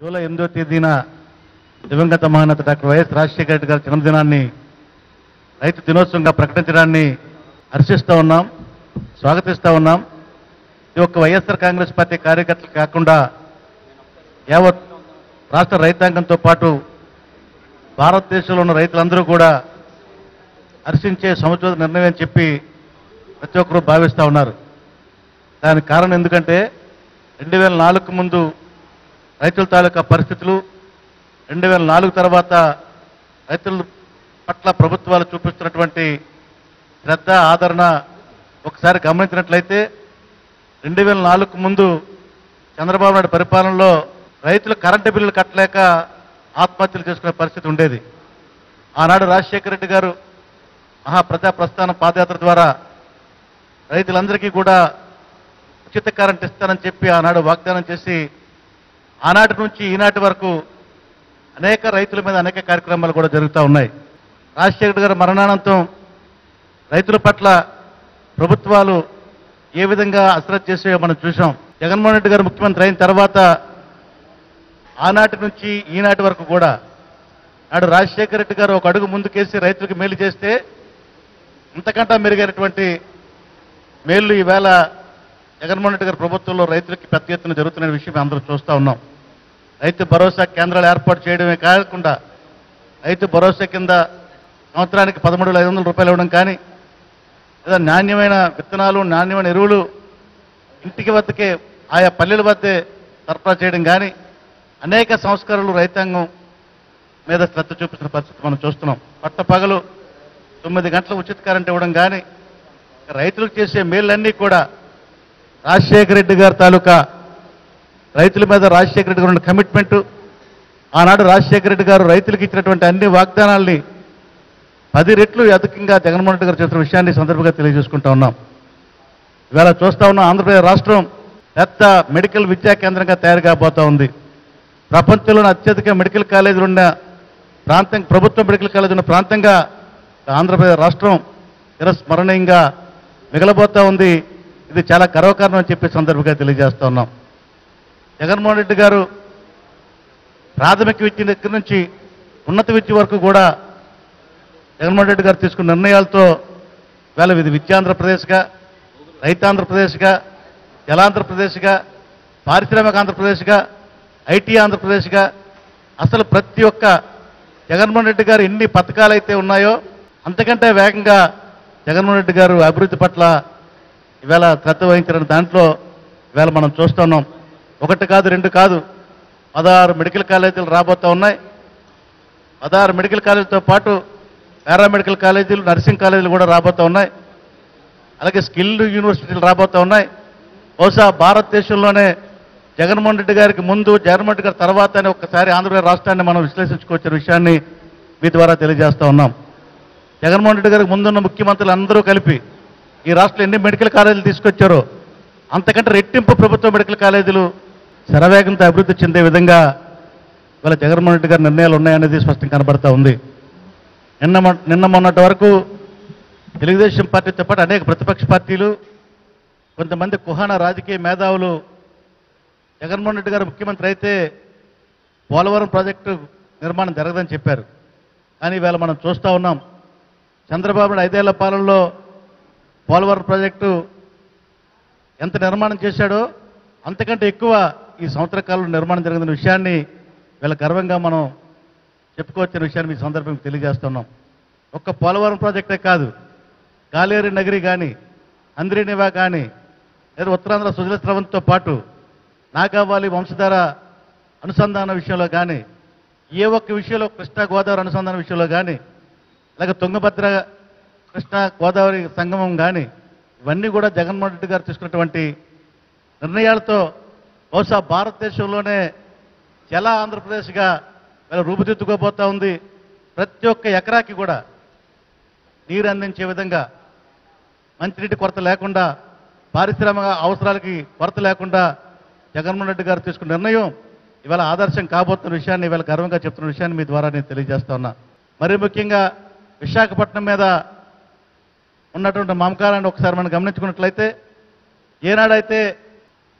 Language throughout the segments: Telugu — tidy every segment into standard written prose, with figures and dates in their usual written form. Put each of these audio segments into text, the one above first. July 8th Tedina, Divangata Mahanata Dr. S. Rajasekhara Reddy Gari Janamdinanni, Raitu Dinotsavanga Prakatinchadanni, Harshistha Unnam, Swagatistha Unnam. Ee Okka YSR Congress Party Karyakartulu Kakunda, Yavat Rashtra Raithangamto Patu, Bharatdeshamlo Unna Raitulandaru Kuda, Harshinche Samudra Nirnayam Ani Cheppi, Prati Okkaru Bhavistha Unnaru. Dani Karanam Endukante, 2004 Mundu, Raitul Talaka Paristitulu, 2004 Tarvata, Raitul Patla Prabhutvalu Chupistunnatuvanti, Shraddha Aadarana, Okasari Gamaninchiనట్లయితే 2004 Mundu, Chandrababu Naidu Paripalanalo, Raitulu Karante Billu Kattaleక, Atmahatyalu Chesukune Paristhiti Undedi. Aanadu Rajasekhara Reddy Garu, Maha Praja Prasthana Padayatra Dwara, Raitulandariki Kuda, Uchita Karante Isthanani Cheppi, Aanadu Vaagdanam Chesi, ఆనాటి నుంచి ఈనాటి వరకు అనేక రైతుల మీద అనేక కార్యక్రమాలు కూడా జరుగుతూ ఉన్నాయి. రాజశేఖర్ గారి మరణానంతరం రైతుల పట్ల ప్రభుత్వాలు ఏ విధంగా అశ్రద్ధ చేశాయో మనం చూసాం. జగన్మోహన్ రెడ్డి గారు ముఖ్యమంత్రి అయిన తర్వాత ఆనాటి నుంచి ఈనాటి వరకు కూడా నాడు రాజశేఖర్ రెడ్డి గారు ఒక అడుగు ముందుకేసి రైతులకు మేలు చేస్తే ఇంతకంటే మెరుగైనటువంటి మేలు ఈవేళ జగన్మోహన్ రెడ్డి గారి ప్రభుత్వంలో రైతులకి పెద్ద ఎత్తున జరుగుతున్న విషయం అందరూ చూస్తూ ఉన్నాం. రైతు భరోసా కేంద్రాలు ఏర్పాటు చేయడమే కాకుండా రైతు భరోసా కింద సంవత్సరానికి 13,500 రూపాయలు ఇవ్వడం కానీ, లేదా నాణ్యమైన విత్తనాలు, నాణ్యమైన ఎరువులు ఇంటికి వద్దకే ఆయా పల్లెల వద్దే సరఫరా చేయడం కానీ, అనేక సంస్కరణలు రైతాంగం మీద శ్రద్ధ చూపిస్తున్న పరిస్థితి మనం చూస్తున్నాం. పట్టపగలు 9 గంటల ఉచిత కరెంట్ ఇవ్వడం కానీ, రైతులకు చేసే మేళ్ళన్నీ కూడా రాజశేఖర రెడ్డి గారి తాలూకా రైతుల మీద రాజశేఖర రెడ్డి గారు ఉన్న కమిట్మెంట్, ఆనాడు రాజశేఖర రెడ్డి గారు రైతులకు ఇచ్చినటువంటి అన్ని వాగ్దానాల్ని 10 రెట్లు అధికంగా జగన్మోహన్ రెడ్డి గారు చేస్తున్న విషయాన్ని సందర్భంగా తెలియజేసుకుంటా ఉన్నాం. ఇవాళ చూస్తూ ఉన్నాం, ఆంధ్రప్రదేశ్ రాష్ట్రం పెద్ద మెడికల్ విద్యా కేంద్రంగా తయారు కాబోతూ ఉంది. ప్రపంచంలోనే అత్యధిక మెడికల్ కాలేజీలు ఉన్న ప్రాంతం, ప్రభుత్వ మెడికల్ కాలేజీ ఉన్న ప్రాంతంగా ఆంధ్రప్రదేశ్ రాష్ట్రం చిరస్మరణీయంగా మిగలబోతూ ఉంది. ఇది చాలా గర్వకారణం అని చెప్పి సందర్భంగా తెలియజేస్తూ ఉన్నాం. జగన్మోహన్ రెడ్డి గారు ప్రాథమిక విద్య దగ్గర నుంచి ఉన్నత విద్య వరకు కూడా జగన్మోహన్ రెడ్డి గారు తీసుకున్న నిర్ణయాలతో వేళ ఇది విద్యాంధ్రప్రదేశ్గా, రైతాంధ్రప్రదేశ్గా, జలాంధ్రప్రదేశ్గా, పారిశ్రామిక ఆంధ్రప్రదేశ్గా, ఐటీ ఆంధ్రప్రదేశ్గా, అసలు ప్రతి ఒక్క జగన్మోహన్ రెడ్డి గారు ఎన్ని పథకాలు అయితే ఉన్నాయో అంతకంటే వేగంగా జగన్మోహన్ రెడ్డి గారు అభివృద్ధి పట్ల ఇవాళ శ్రద్ధ వహించిన దాంట్లో ఇవాళ మనం చూస్తున్నాం. 1 కాదు 2 కాదు 16 మెడికల్ కాలేజీలు రాబోతూ ఉన్నాయి. 16 మెడికల్ కాలేజీతో పాటు పారామెడికల్ కాలేజీలు, నర్సింగ్ కాలేజీలు కూడా రాబోతూ ఉన్నాయి. అలాగే స్కిల్డ్ యూనివర్సిటీలు రాబోతూ ఉన్నాయి. బహుశా భారతదేశంలోనే జగన్మోహన్ రెడ్డి గారికి ముందు, జగన్మోహన్ రెడ్డి గారి తర్వాత అని ఒక్కసారి ఆంధ్రప్రదేశ్ రాష్ట్రాన్ని మనం విశ్లేషించుకోవచ్చిన విషయాన్ని మీ ద్వారా తెలియజేస్తూ ఉన్నాం. జగన్మోహన్ రెడ్డి గారికి ముందున్న ముఖ్యమంత్రులు అందరూ కలిపి ఈ రాష్ట్రంలో ఎన్ని మెడికల్ కాలేజీలు తీసుకొచ్చారో అంతకంటే రెట్టింపు ప్రభుత్వ మెడికల్ కాలేజీలు శరవేగంతో అభివృద్ధి చెందే విధంగా ఇవాళ జగన్మోహన్ రెడ్డి గారి నిర్ణయాలు ఉన్నాయనేది స్పష్టంగా కనబడతా ఉంది. నిన్న మొన్నటి వరకు తెలుగుదేశం పార్టీతో పాటు అనేక ప్రతిపక్ష పార్టీలు, కొంతమంది కుహాన రాజకీయ మేధావులు జగన్మోహన్ రెడ్డి గారు ముఖ్యమంత్రి అయితే పోలవరం ప్రాజెక్టు నిర్మాణం జరగదని చెప్పారు. కానీ ఇవాళ మనం చూస్తూ ఉన్నాం, చంద్రబాబు నాయుడు 5 ఏళ్ల పాలనలో పోలవరం ప్రాజెక్టు ఎంత నిర్మాణం చేశాడో అంతకంటే ఎక్కువ ఈ సంవత్సర కాలంలో నిర్మాణం జరిగిన విషయాన్ని వీళ్ళ గర్వంగా మనం చెప్పుకోవచ్చిన విషయాన్ని మీ సందర్భంగా తెలియజేస్తున్నాం. ఒక్క పోలవరం ప్రాజెక్టే కాదు, కాలేరు నగరి కానీ, అంద్రినివా కానీ, లేదా ఉత్తరాంధ్ర సుజల స్రవంతితో పాటు నాగావాలి వంశధార అనుసంధాన విషయంలో కానీ, ఏ ఒక్క విషయంలో కృష్ణా గోదావరి అనుసంధాన విషయంలో కానీ, అలాగే తుంగభద్ర కృష్ణా గోదావరి సంగమం కానీ, ఇవన్నీ కూడా జగన్మోహన్ రెడ్డి గారు తీసుకున్నటువంటి నిర్ణయాలతో బహుశా భారతదేశంలోనే జల ఆంధ్రప్రదేశ్గా రూపుదిద్దుకోబోతూ ఉంది. ప్రతి ఒక్క ఎకరాకి కూడా నీరు అందించే విధంగా, మంచినీటి కొరత లేకుండా, పారిశ్రామిక అవసరాలకి కొరత లేకుండా జగన్మోహన్ రెడ్డి గారు తీసుకున్న నిర్ణయం ఇవాళ ఆదర్శం కాబోతున్న విషయాన్ని ఇవాళ గర్వంగా చెప్తున్న విషయాన్ని మీ ద్వారా నేను తెలియజేస్తా ఉన్నా. మరీ ముఖ్యంగా విశాఖపట్నం మీద ఉన్నటువంటి మమకారాన్ని ఒకసారి మనం గమనించుకున్నట్లయితే, ఏనాడైతే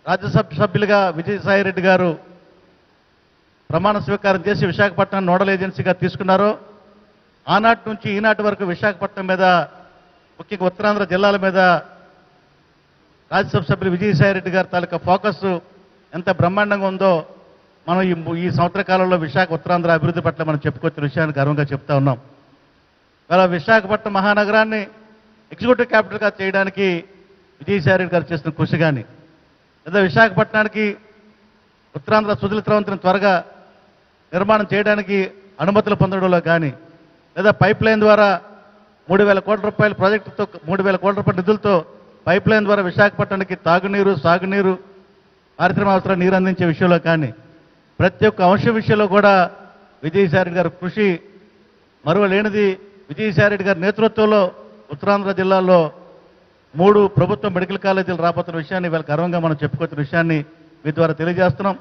రాజ్యసభ సభ్యులుగా విజయసాయి రెడ్డి గారు ప్రమాణ స్వీకారం చేసి విశాఖపట్నం నోడల్ ఏజెన్సీగా తీసుకున్నారు. ఆనాటి నుంచి ఈనాటి వరకు విశాఖపట్నం మీద, ముఖ్యంగా ఉత్తరాంధ్ర జిల్లాల మీద రాజ్యసభ సభ్యులు విజయ్ సాయి రెడ్డి గారి తాలూకా ఫోకస్ ఎంత బ్రహ్మాండంగా ఉందో మనం ఈ సంవత్సర కాలంలో విశాఖ ఉత్తరాంధ్ర అభివృద్ధి పట్ల మనం చెప్పుకొచ్చిన విషయాన్ని గర్వంగా చెప్తా ఉన్నాం. ఇలా విశాఖపట్నం మహానగరాన్ని ఎగ్జిక్యూటివ్ క్యాపిటల్గా చేయడానికి విజయసాయి రెడ్డి గారు చేసిన కృషి కానీ, లేదా విశాఖపట్నానికి ఉత్తరాంధ్ర సుజల త్రవంతిని త్వరగా నిర్మాణం చేయడానికి అనుమతులు పొందడంలో కానీ, లేదా పైప్ లైన్ ద్వారా 3,000 కోట్ల రూపాయల ప్రాజెక్టుతో 3,000 కోట్ల రూపాయల నిధులతో పైప్ లైన్ ద్వారా విశాఖపట్నానికి తాగునీరు, సాగునీరు, పారిశ్రామిక అవసరాలు నీరు అందించే విషయంలో కానీ ప్రతి ఒక్క అంశం విషయంలో కూడా విజయసాయి రెడ్డి గారి కృషి మరువలేనిది. విజయసాయి రెడ్డి గారి నేతృత్వంలో ఉత్తరాంధ్ర జిల్లాలో 3 ప్రభుత్వ మెడికల్ కాలేజీలు రాబోతున్న విషయాన్ని ఇవాళ గర్వంగా మనం చెప్పుకొచ్చిన విషయాన్ని మీ ద్వారా తెలియజేస్తున్నాం.